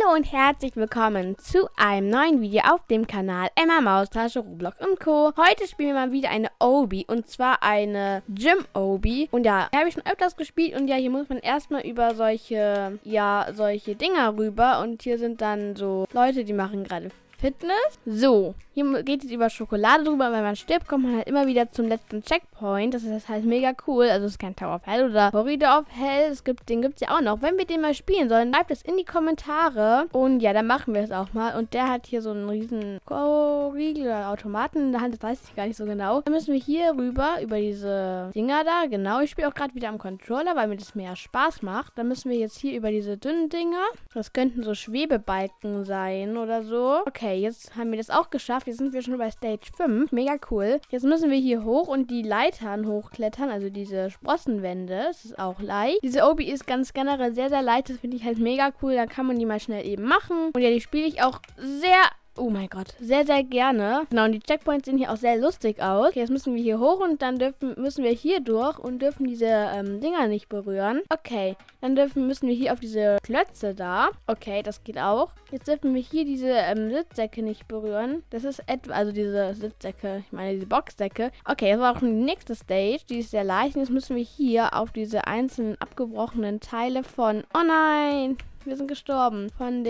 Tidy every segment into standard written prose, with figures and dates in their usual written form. Hallo und herzlich willkommen zu einem neuen Video auf dem Kanal Emma Maustasche, Roblox und Co. Heute spielen wir mal wieder eine Obi, und zwar eine Gym-Obi. Und ja, habe ich schon öfters gespielt, und ja, hier muss man erstmal über solche Dinger rüber, und hier sind dann so Leute, die machen gerade Fitness. So, hier geht es über Schokolade drüber, weil man stirbt, kommt man halt immer wieder zum letzten Checkpoint. Das ist halt mega cool. Also es ist kein Tower of Hell oder Horrido of Hell. Den gibt es ja auch noch. Wenn wir den mal spielen sollen, schreibt es in die Kommentare. Und ja, dann machen wir es auch mal. Und der hat hier so einen riesen Riegel oder Automaten in der Hand. Das weiß ich gar nicht so genau. Dann müssen wir hier rüber, über diese Dinger da. Genau, ich spiele auch gerade wieder am Controller, weil mir das mehr Spaß macht. Dann müssen wir jetzt hier über diese dünnen Dinger. Das könnten so Schwebebalken sein oder so. Okay, jetzt haben wir das auch geschafft. Jetzt sind wir schon bei Stage 5. Mega cool. Jetzt müssen wir hier hoch und die Leitern hochklettern. Also diese Sprossenwände. Das ist auch leicht. Diese Obi ist ganz generell sehr, sehr leicht. Das finde ich halt mega cool. Da kann man die mal schnell eben machen. Und ja, die spiele ich auch sehr... Oh mein Gott, sehr, sehr gerne. Genau, und die Checkpoints sehen hier auch sehr lustig aus. Okay, jetzt müssen wir hier hoch und dann müssen wir hier durch und dürfen diese Dinger nicht berühren. Okay, dann müssen wir hier auf diese Klötze da. Okay, das geht auch. Jetzt dürfen wir hier diese Sitzsäcke nicht berühren. Das ist etwa, also diese Sitzsäcke, ich meine diese Boxsäcke. Okay, das war auch die nächste Stage, die ist sehr leicht. Und jetzt müssen wir hier auf diese einzelnen abgebrochenen Teile von... Oh nein! Wir sind gestorben von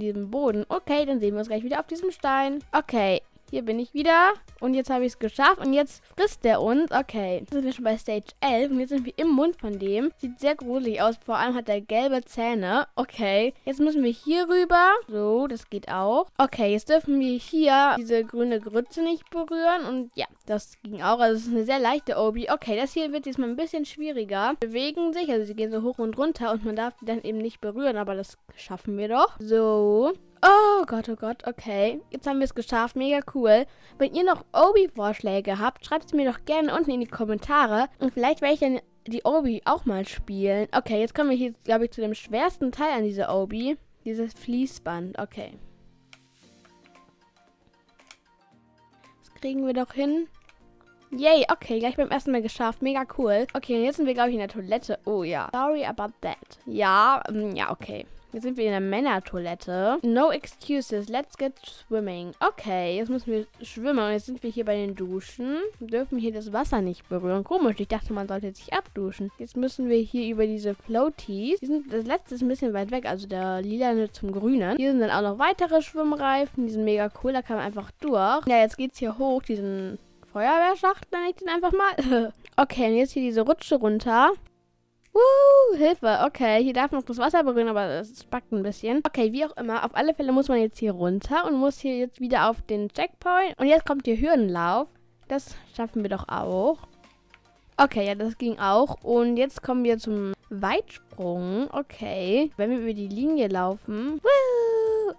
diesem Boden. Okay, dann sehen wir uns gleich wieder auf diesem Stein. Okay, hier bin ich wieder. Und jetzt habe ich es geschafft. Und jetzt frisst der uns. Okay, jetzt sind wir schon bei Stage 11. Und jetzt sind wir im Mund von dem. Sieht sehr gruselig aus. Vor allem hat er gelbe Zähne. Okay, jetzt müssen wir hier rüber. So, das geht auch. Okay, jetzt dürfen wir hier diese grüne Grütze nicht berühren. Und ja, das ging auch. Also es ist eine sehr leichte Obi. Okay, das hier wird jetzt mal ein bisschen schwieriger. Bewegen sich. Also sie gehen so hoch und runter. Und man darf die dann eben nicht berühren. Aber das schaffen wir doch. So... oh Gott, okay. Jetzt haben wir es geschafft, mega cool. Wenn ihr noch Obi-Vorschläge habt, schreibt es mir doch gerne unten in die Kommentare. Und vielleicht werde ich dann die Obi auch mal spielen. Okay, jetzt kommen wir hier, glaube ich, zu dem schwersten Teil an dieser Obi. Dieses Fließband, okay. Das kriegen wir doch hin. Yay, okay, gleich beim ersten Mal geschafft. Mega cool. Okay, jetzt sind wir, glaube ich, in der Toilette. Oh ja, sorry about that. Ja, ja, okay. Jetzt sind wir in der Männertoilette. No excuses, let's get swimming. Okay, jetzt müssen wir schwimmen. Und jetzt sind wir hier bei den Duschen. Wir dürfen hier das Wasser nicht berühren. Komisch, ich dachte, man sollte sich abduschen. Jetzt müssen wir hier über diese Floaties. Die sind, das letzte ist ein bisschen weit weg, also der lilane zum grünen. Hier sind dann auch noch weitere Schwimmreifen. Die sind mega cool, da kann man einfach durch. Ja, jetzt geht's hier hoch, diesen Feuerwehrschacht, nenne ich den einfach mal. Okay, und jetzt hier diese Rutsche runter. Hilfe. Okay, hier darf man noch das Wasser berühren, aber es spackt ein bisschen. Okay, wie auch immer. Auf alle Fälle muss man jetzt hier runter und muss hier jetzt wieder auf den Checkpoint. Und jetzt kommt der Hürdenlauf. Das schaffen wir doch auch. Okay, ja, das ging auch. Und jetzt kommen wir zum Weitsprung. Okay, wenn wir über die Linie laufen.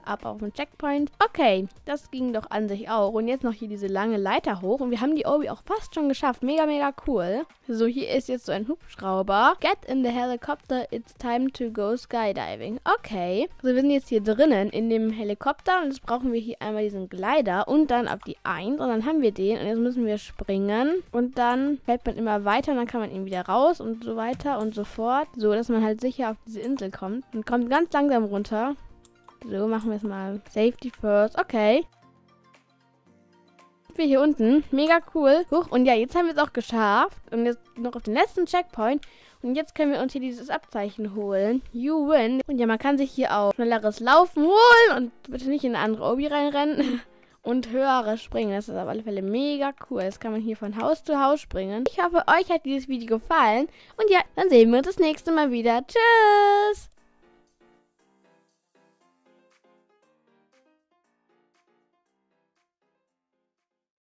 Ab auf den Checkpoint. Okay, das ging doch an sich auch. Und jetzt noch hier diese lange Leiter hoch. Und wir haben die Obi auch fast schon geschafft. Mega, mega cool. So, hier ist jetzt so ein Hubschrauber. Get in the helicopter, it's time to go skydiving. Okay. Also wir sind jetzt hier drinnen in dem Helikopter. Und jetzt brauchen wir hier einmal diesen Glider. Und dann auf die 1. Und dann haben wir den. Und jetzt müssen wir springen. Und dann fällt man immer weiter. Und dann kann man ihn wieder raus. Und so weiter und so fort. So, dass man halt sicher auf diese Insel kommt. Und kommt ganz langsam runter. So, machen wir es mal. Safety first. Okay. Wir hier unten. Mega cool. Huch, und ja, jetzt haben wir es auch geschafft. Und jetzt noch auf den letzten Checkpoint. Und jetzt können wir uns hier dieses Abzeichen holen. You win. Und ja, man kann sich hier auch schnelleres Laufen holen. Und bitte nicht in eine andere Obi reinrennen. Und höhere Springen. Das ist auf alle Fälle mega cool. Das kann man hier von Haus zu Haus springen. Ich hoffe, euch hat dieses Video gefallen. Und ja, dann sehen wir uns das nächste Mal wieder. Tschüss!